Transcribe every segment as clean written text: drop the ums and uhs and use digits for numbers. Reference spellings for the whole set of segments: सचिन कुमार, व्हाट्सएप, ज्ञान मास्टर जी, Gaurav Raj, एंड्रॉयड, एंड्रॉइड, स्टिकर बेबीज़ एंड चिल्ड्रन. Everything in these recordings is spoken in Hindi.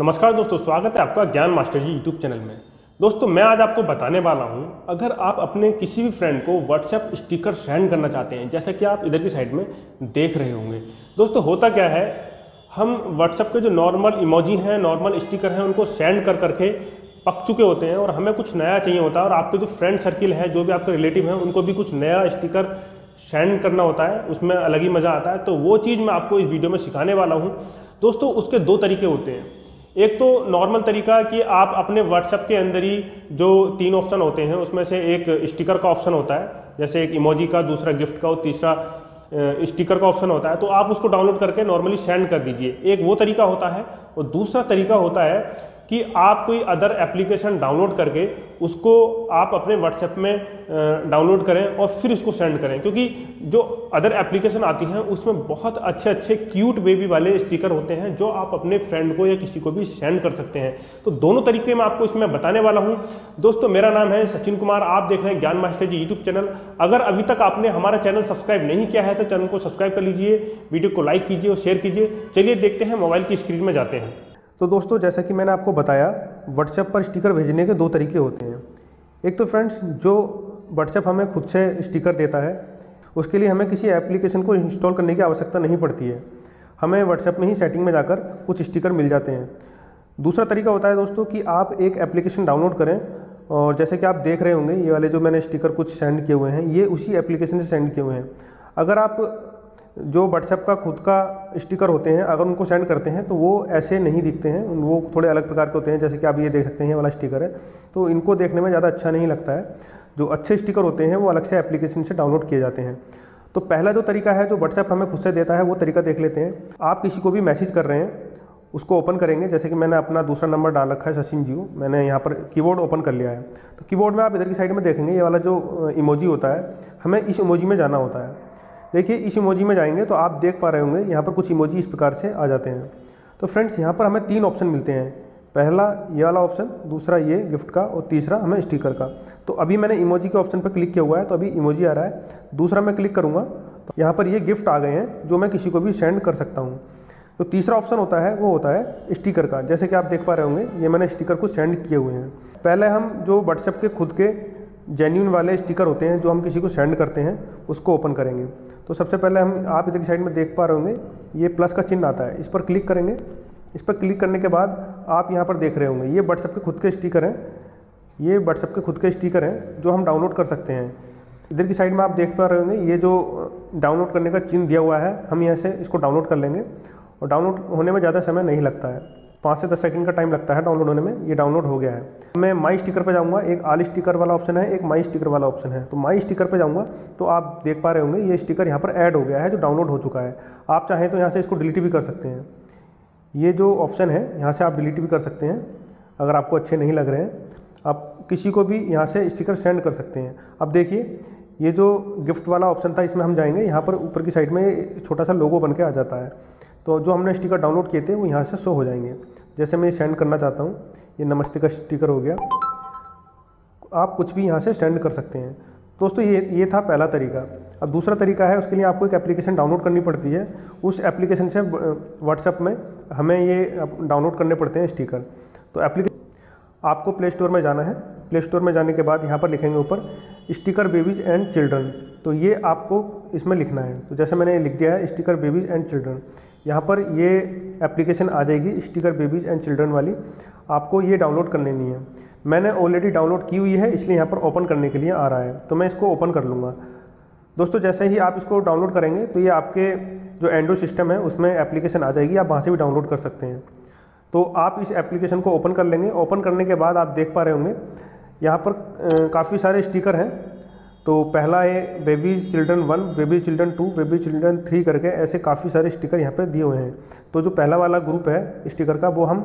नमस्कार दोस्तों, स्वागत है आपका ज्ञान मास्टर जी यूट्यूब चैनल में। दोस्तों मैं आज आपको बताने वाला हूं, अगर आप अपने किसी भी फ्रेंड को व्हाट्सएप स्टिकर सेंड करना चाहते हैं, जैसा कि आप इधर की साइड में देख रहे होंगे। दोस्तों होता क्या है, हम व्हाट्सएप के जो नॉर्मल इमोजी हैं, नॉर्मल स्टिकर हैं, उनको सेंड कर करके पक चुके होते हैं और हमें कुछ नया चाहिए होता है। और आपके जो फ्रेंड सर्किल है, जो भी आपके रिलेटिव हैं, उनको भी कुछ नया स्टिकर सेंड करना होता है, उसमें अलग ही मज़ा आता है। तो वो चीज़ मैं आपको इस वीडियो में सिखाने वाला हूँ। दोस्तों उसके दो तरीके होते हैं। एक तो नॉर्मल तरीका कि आप अपने व्हाट्सएप के अंदर ही जो तीन ऑप्शन होते हैं, उसमें से एक स्टिकर का ऑप्शन होता है, जैसे एक इमोजी का, दूसरा गिफ्ट का और तीसरा स्टिकर का ऑप्शन होता है। तो आप उसको डाउनलोड करके नॉर्मली सेंड कर दीजिए, एक वो तरीका होता है। और दूसरा तरीका होता है कि आप कोई अदर एप्लीकेशन डाउनलोड करके उसको आप अपने व्हाट्सएप में डाउनलोड करें और फिर इसको सेंड करें, क्योंकि जो अदर एप्लीकेशन आती हैं उसमें बहुत अच्छे अच्छे क्यूट बेबी वाले स्टिकर होते हैं जो आप अपने फ्रेंड को या किसी को भी सेंड कर सकते हैं। तो दोनों तरीके मैं आपको इसमें बताने वाला हूं। दोस्तों मेरा नाम है सचिन कुमार, आप देख रहे हैं ज्ञान मास्टर जी यूट्यूब चैनल। अगर अभी तक आपने हमारा चैनल सब्सक्राइब नहीं किया है तो चैनल को सब्सक्राइब कर लीजिए, वीडियो को लाइक कीजिए और शेयर कीजिए। चलिए देखते हैं, मोबाइल की स्क्रीन में जाते हैं। तो दोस्तों जैसा कि मैंने आपको बताया, व्हाट्सएप पर स्टिकर भेजने के दो तरीके होते हैं। एक तो फ्रेंड्स जो व्हाट्सएप हमें खुद से स्टिकर देता है, उसके लिए हमें किसी एप्लीकेशन को इंस्टॉल करने की आवश्यकता नहीं पड़ती है, हमें व्हाट्सएप में ही सेटिंग में जाकर कुछ स्टिकर मिल जाते हैं। दूसरा तरीका होता है दोस्तों कि आप एक एप्लीकेशन डाउनलोड करें, और जैसे कि आप देख रहे होंगे ये वाले जो मैंने स्टिकर कुछ सेंड किए हुए हैं, ये उसी एप्लीकेशन से सेंड किए हुए हैं। अगर आप जो व्हाट्सएप का खुद का स्टिकर होते हैं, अगर उनको सेंड करते हैं तो वो ऐसे नहीं दिखते हैं, वो थोड़े अलग प्रकार के होते हैं। जैसे कि आप ये देख सकते हैं, ये वाला स्टिकर है, तो इनको देखने में ज़्यादा अच्छा नहीं लगता है। जो अच्छे स्टिकर होते हैं वो अलग से एप्लीकेशन से डाउनलोड किए जाते हैं। तो पहला जो तरीका है जो व्हाट्सएप हमें खुद से देता है, वो तरीका देख लेते हैं। आप किसी को भी मैसेज कर रहे हैं, उसको ओपन करेंगे। जैसे कि मैंने अपना दूसरा नंबर डाल रखा है सचिन जी, मैंने यहाँ पर कीबोर्ड ओपन कर लिया है। तो कीबोर्ड में आप इधर की साइड में देखेंगे ये वाला जो इमोजी होता है, हमें इस इमोजी में जाना होता है। देखिए इस इमोजी में जाएंगे तो आप देख पा रहे होंगे यहाँ पर कुछ इमोजी इस प्रकार से आ जाते हैं। तो फ्रेंड्स यहाँ पर हमें तीन ऑप्शन मिलते हैं, पहला ये वाला ऑप्शन, दूसरा ये गिफ्ट का और तीसरा हमें स्टिकर का। तो अभी मैंने इमोजी के ऑप्शन पर क्लिक किया हुआ है, तो अभी इमोजी आ रहा है। दूसरा मैं क्लिक करूँगा तो यहाँ पर ये गिफ्ट आ गए हैं जो मैं किसी को भी सेंड कर सकता हूँ। तो तीसरा ऑप्शन होता है वो होता है स्टिकर का। जैसे कि आप देख पा रहे होंगे ये मैंने स्टिकर को सेंड किए हुए हैं। पहले हम जो व्हाट्सएप के खुद के जेन्युइन वाले स्टिकर होते हैं जो हम किसी को सेंड करते हैं, उसको ओपन करेंगे। तो सबसे पहले हम आप इधर की साइड में देख पा रहे होंगे ये प्लस का चिन्ह आता है, इस पर क्लिक करेंगे। इस पर क्लिक करने के बाद आप यहाँ पर देख रहे होंगे ये व्हाट्सएप के खुद के स्टिकर हैं, ये व्हाट्सएप के खुद के स्टिकर हैं जो हम डाउनलोड कर सकते हैं। इधर की साइड में आप देख पा रहे होंगे ये जो डाउनलोड करने का चिन्ह दिया हुआ है, हम यहाँ से इसको डाउनलोड कर लेंगे। और डाउनलोड होने में ज़्यादा समय नहीं लगता है, 5 से 10 सेकंड का टाइम लगता है डाउनलोड होने में। ये डाउनलोड हो गया है। मैं माई स्टिकर पर जाऊँगा, एक आल स्टिकर वाला ऑप्शन है, एक माई स्टिकर वाला ऑप्शन है। तो माई स्टिकर पर जाऊँगा तो आप देख पा रहे होंगे ये स्टिकर यहाँ पर ऐड हो गया है जो डाउनलोड हो चुका है। आप चाहें तो यहाँ से इसको डिलीट भी कर सकते हैं, ये जो ऑप्शन है यहाँ से आप डिलीट भी कर सकते हैं। अगर आपको अच्छे नहीं लग रहे हैं आप किसी को भी यहाँ से स्टिकर सेंड कर सकते हैं। अब देखिए ये जो गिफ्ट वाला ऑप्शन था, इसमें हम जाएंगे, यहाँ पर ऊपर की साइड में छोटा सा लोगो बन के आ जाता है। तो जो हमने स्टिकर डाउनलोड किए थे वो यहाँ से शो हो जाएंगे। जैसे मैं ये सेंड करना चाहता हूँ, ये नमस्ते का स्टिकर हो गया। आप कुछ भी यहाँ से सेंड कर सकते हैं। दोस्तों ये था पहला तरीका। अब दूसरा तरीका है, उसके लिए आपको एक एप्लीकेशन डाउनलोड करनी पड़ती है, उस एप्लीकेशन से व्हाट्सएप में हमें ये डाउनलोड करने पड़ते हैं स्टिकर। तो आपको प्ले स्टोर में जाना है। प्ले स्टोर में जाने के बाद यहाँ पर लिखेंगे ऊपर स्टिकर बेबीज़ एंड चिल्ड्रन, तो ये आपको इसमें लिखना है। तो जैसे मैंने लिख दिया है स्टिकर बेबीज़ एंड चिल्ड्रन, यहाँ पर ये एप्लीकेशन आ जाएगी स्टिकर बेबीज़ एंड चिल्ड्रन वाली, आपको ये डाउनलोड कर लेनी है। मैंने ऑलरेडी डाउनलोड की हुई है इसलिए यहाँ पर ओपन करने के लिए आ रहा है, तो मैं इसको ओपन कर लूँगा। दोस्तों जैसे ही आप इसको डाउनलोड करेंगे तो ये आपके जो एंड्रॉइड सिस्टम है उसमें एप्लीकेशन आ जाएगी, आप वहाँ से भी डाउनलोड कर सकते हैं। तो आप इस एप्लीकेशन को ओपन कर लेंगे। ओपन करने के बाद आप देख पा रहे होंगे यहाँ पर काफ़ी सारे स्टिकर हैं। तो पहला है babies children 1, babies children 2, babies children 3 करके ऐसे काफ़ी सारे स्टिकर यहाँ पर दिए हुए हैं। तो जो पहला वाला ग्रुप है स्टिकर का, वो हम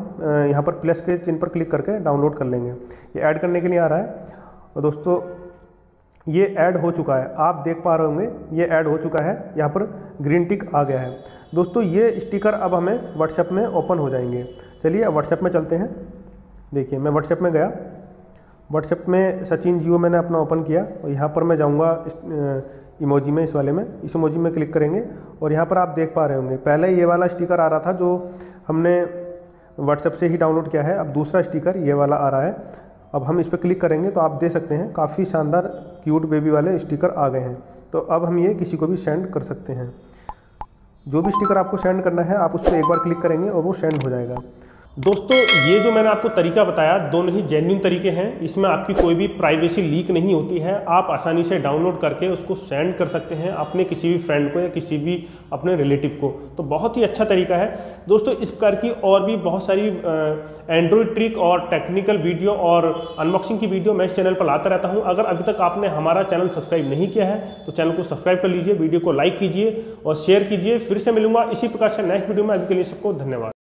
यहाँ पर प्लस के चिन्ह पर क्लिक करके डाउनलोड कर लेंगे। ये ऐड करने के लिए आ रहा है। और दोस्तों ये ऐड हो चुका है, आप देख पा रहे होंगे ये ऐड हो चुका है, यहाँ पर ग्रीन टिक आ गया है। दोस्तों ये स्टिकर अब हमें व्हाट्सएप में ओपन हो जाएंगे। चलिए अब व्हाट्सएप में चलते हैं। देखिए मैं व्हाट्सएप में गया, व्हाट्सएप में सचिन जियो मैंने अपना ओपन किया और यहाँ पर मैं जाऊँगा इमोजी में, इस वाले में, इस इमोजी में क्लिक करेंगे। और यहाँ पर आप देख पा रहे होंगे पहले ये वाला स्टिकर आ रहा था जो हमने व्हाट्सएप से ही डाउनलोड किया है। अब दूसरा स्टिकर ये वाला आ रहा है, अब हम इस पर क्लिक करेंगे तो आप दे सकते हैं काफ़ी शानदार क्यूट बेबी वाले स्टिकर आ गए हैं। तो अब हम ये किसी को भी सेंड कर सकते हैं। जो भी स्टिकर आपको सेंड करना है आप उस पर एक बार क्लिक करेंगे और वो सेंड हो जाएगा। दोस्तों ये जो मैंने आपको तरीका बताया दोनों ही जेन्युइन तरीके हैं, इसमें आपकी कोई भी प्राइवेसी लीक नहीं होती है। आप आसानी से डाउनलोड करके उसको सेंड कर सकते हैं अपने किसी भी फ्रेंड को या किसी भी अपने रिलेटिव को। तो बहुत ही अच्छा तरीका है दोस्तों। इस प्रकार की और भी बहुत सारी एंड्रॉयड ट्रिक और टेक्निकल वीडियो और अनबॉक्सिंग की वीडियो मैं इस चैनल पर लाता रहता हूँ। अगर अभी तक आपने हमारा चैनल सब्सक्राइब नहीं किया है तो चैनल को सब्सक्राइब कर लीजिए, वीडियो को लाइक कीजिए और शेयर कीजिए। फिर से मिलूंगा इसी प्रकार से नेक्स्ट वीडियो में। अभी के लिए सबको धन्यवाद।